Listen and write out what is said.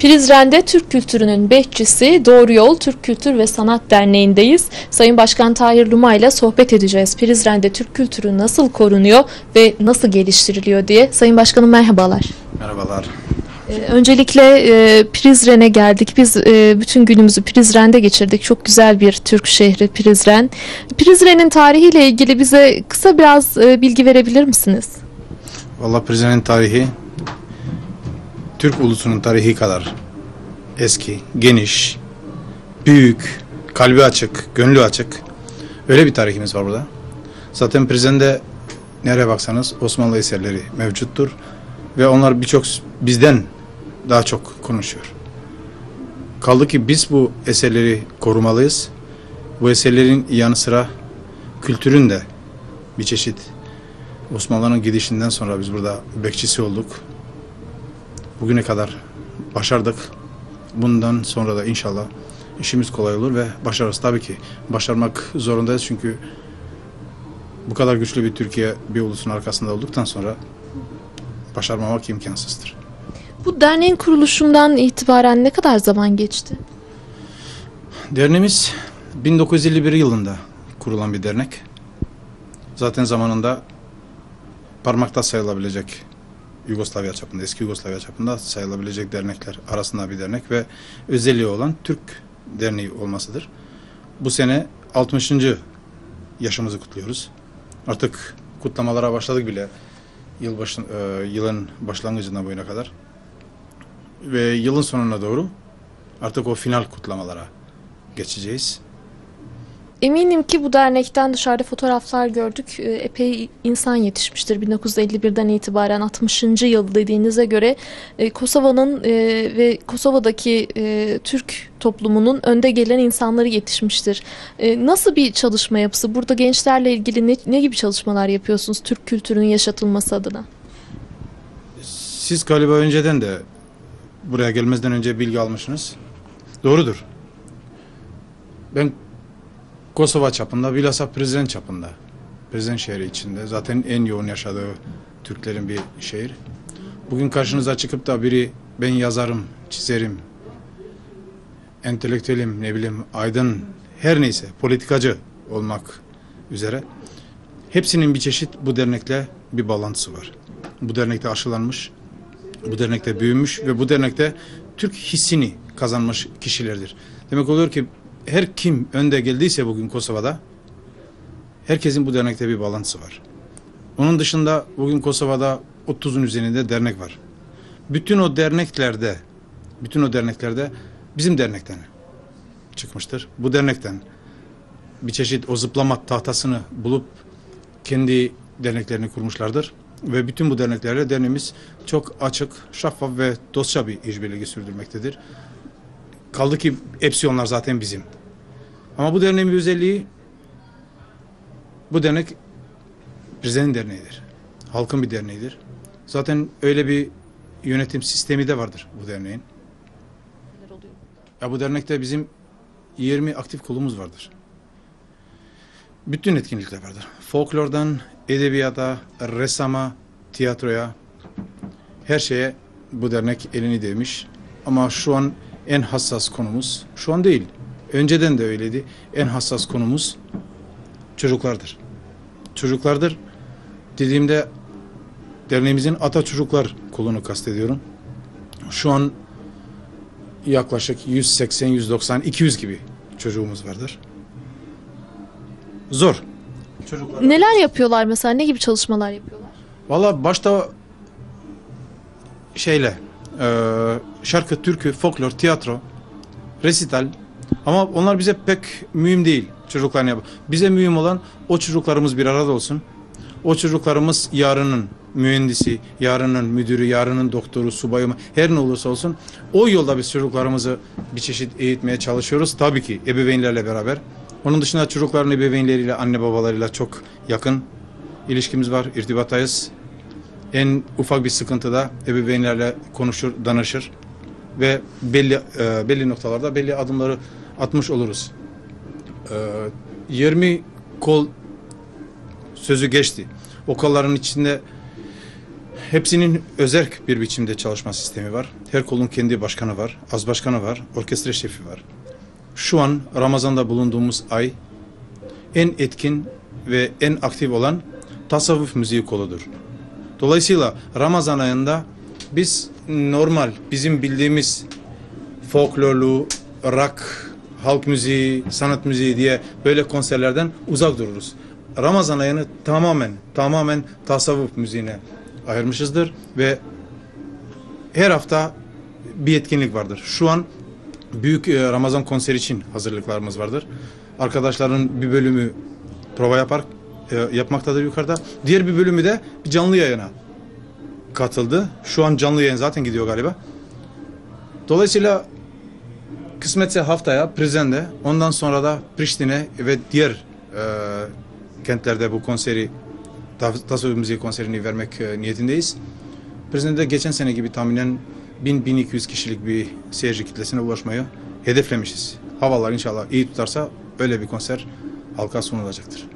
Prizren'de Türk kültürünün bekçisi Doğru Yol Türk Kültür ve Sanat Derneği'ndeyiz. Sayın Başkan Tahir Luma ile sohbet edeceğiz. Prizren'de Türk kültürü nasıl korunuyor ve nasıl geliştiriliyor diye. Sayın Başkanım merhabalar. Merhabalar. Öncelikle Prizren'e geldik. Biz bütün günümüzü Prizren'de geçirdik. Çok güzel bir Türk şehri Prizren. Prizren'in tarihiyle ilgili bize kısa biraz bilgi verebilir misiniz? Vallahi Prizren'in tarihi Türk ulusunun tarihi kadar eski, geniş, büyük, kalbi açık, gönlü açık. Öyle bir tarihimiz var burada. Zaten Prizren'de nereye baksanız Osmanlı eserleri mevcuttur. Ve onlar birçok bizden daha çok konuşuyor. Kaldı ki biz bu eserleri korumalıyız. Bu eserlerin yanı sıra kültürün de bir çeşit Osmanlı'nın gidişinden sonra biz burada bekçisi olduk. Bugüne kadar başardık. Bundan sonra da inşallah işimiz kolay olur ve başarırız. Tabii ki başarmak zorundayız çünkü bu kadar güçlü bir Türkiye bir ulusun arkasında olduktan sonra başarmamak imkansızdır. Bu derneğin kuruluşundan itibaren ne kadar zaman geçti? Derneğimiz 1951 yılında kurulan bir dernek. Zaten zamanında parmakta sayılabilecek Yugoslavya çapında, eski Yugoslavya çapında sayılabilecek dernekler arasında bir dernek ve özelliği olan Türk Derneği olmasıdır. Bu sene 60. yaşımızı kutluyoruz. Artık kutlamalara başladık bile. Yılın başlangıcından bugüne kadar ve yılın sonuna doğru artık o final kutlamalara geçeceğiz. Eminim ki bu dernekten dışarıda fotoğraflar gördük. Epey insan yetişmiştir 1951'den itibaren 60. yıl dediğinize göre Kosova'nın ve Kosova'daki Türk toplumunun önde gelen insanları yetişmiştir. Nasıl bir çalışma yapısı? Burada gençlerle ilgili ne gibi çalışmalar yapıyorsunuz Türk kültürünün yaşatılması adına? Siz galiba önceden de buraya gelmezden önce bilgi almışsınız. Doğrudur. Ben Kosova çapında, bilhassa Prizren çapında, Prizren şehri içinde zaten en yoğun yaşadığı Türklerin bir şehir. Bugün karşınıza çıkıp da biri ben yazarım, çizerim, entelektüelim, ne bileyim aydın, her neyse politikacı olmak üzere hepsinin bir çeşit bu dernekle bir bağlantısı var. Bu dernekte aşılanmış, bu dernekte büyümüş ve bu dernekte Türk hissini kazanmış kişilerdir. Demek oluyor ki her kim önde geldiyse bugün Kosova'da herkesin bu dernekte bir bağlantısı var. Onun dışında bugün Kosova'da 30'un üzerinde dernek var. Bütün o derneklerde bizim dernekten çıkmıştır. Bu dernekten bir çeşit o zıplama tahtasını bulup kendi derneklerini kurmuşlardır. Ve bütün bu derneklerle derneğimiz çok açık, şeffaf ve dostça bir işbirliği sürdürmektedir. Kaldı ki hepsi onlar zaten bizim. Ama bu derneğin bir özelliği, bu dernek Prizren'in derneğidir. Halkın bir derneğidir. Zaten öyle bir yönetim sistemi de vardır bu derneğin. Ya bu dernekte bizim 20 aktif kolumuz vardır. Bütün etkinlikler vardır. Folklordan, edebiyata, resama, tiyatroya, her şeye bu dernek elini değmiş. Ama şu an en hassas konumuz, şu an değil, önceden de öyleydi, en hassas konumuz çocuklardır. Çocuklardır dediğimde derneğimizin ata çocuklar kolunu kastediyorum. Şu an yaklaşık 180, 190, 200 gibi çocuğumuz vardır. Zor. Çocuklar. Neler yapıyorlar mesela, ne gibi çalışmalar yapıyorlar? Vallahi başta şarkı, türkü, folklor, tiyatro, resital. Ama onlar bize pek mühim değil çocuklarına yapıyor. Bize mühim olan o çocuklarımız bir arada olsun. O çocuklarımız yarının mühendisi, yarının müdürü, yarının doktoru, subayı, her ne olursa olsun o yolda biz çocuklarımızı bir çeşit eğitmeye çalışıyoruz. Tabii ki ebeveynlerle beraber. Onun dışında çocukların ebeveynleriyle, anne babalarıyla çok yakın ilişkimiz var, irtibattayız. En ufak bir sıkıntıda ebeveynlerle konuşur, danışır ve belli noktalarda belli adımları atmış oluruz. 20 kol sözü geçti. O kolların içinde Hepsinin özerk bir biçimde çalışma sistemi var. Her kolun kendi başkanı var, az başkanı var, orkestra şefi var. Şu an Ramazan'da bulunduğumuz ay en etkin ve en aktif olan tasavvuf müziği koludur. Dolayısıyla Ramazan ayında biz normal, bizim bildiğimiz folklorlu, rock, halk müziği, sanat müziği diye böyle konserlerden uzak dururuz. Ramazan ayını tamamen tasavvuf müziğine ayırmışızdır ve her hafta bir etkinlik vardır. Şu an büyük Ramazan konseri için hazırlıklarımız vardır. Arkadaşların bir bölümü prova yapmaktadır yukarıda. Diğer bir bölümü de canlı yayına katıldı. Şu an canlı yayın zaten gidiyor galiba. Dolayısıyla kısmetse haftaya Prizren'de, ondan sonra da Pristin'e ve diğer kentlerde bu konseri, TASÖ müziği konserini vermek niyetindeyiz. Prizren'de geçen sene gibi tahminen 1000-1200 kişilik bir seyirci kitlesine ulaşmayı hedeflemişiz. Havalar inşallah iyi tutarsa böyle bir konser halka sunulacaktır.